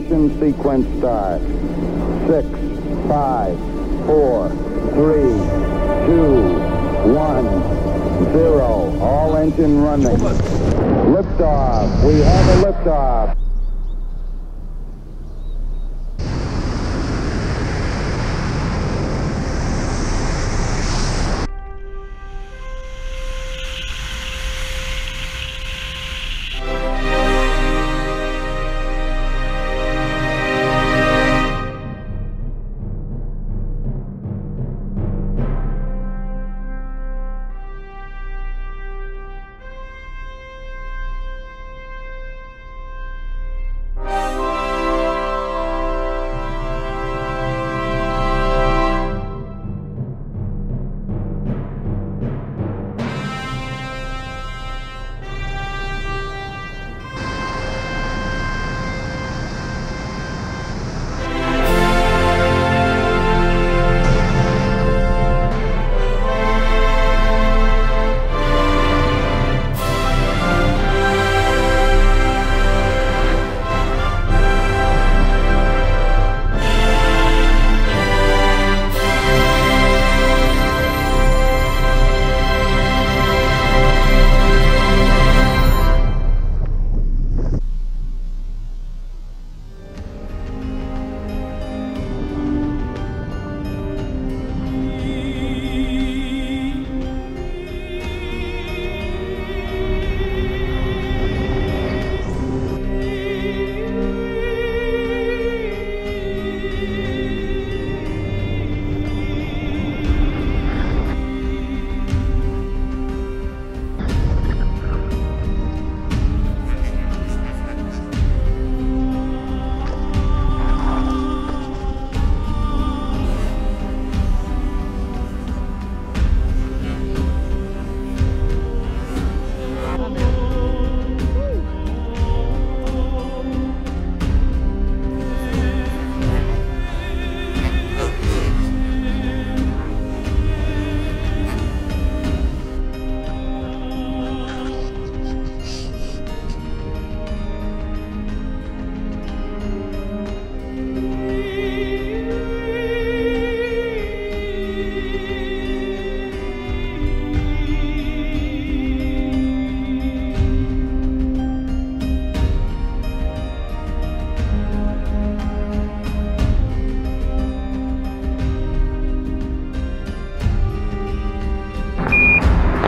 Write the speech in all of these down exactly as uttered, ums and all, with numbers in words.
ignition sequence start. Six, five, four, three, two, one, zero. All engine running. Liftoff. We have a liftoff.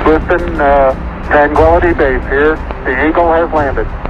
Griffin, uh, Tranquility Base here. The Eagle has landed.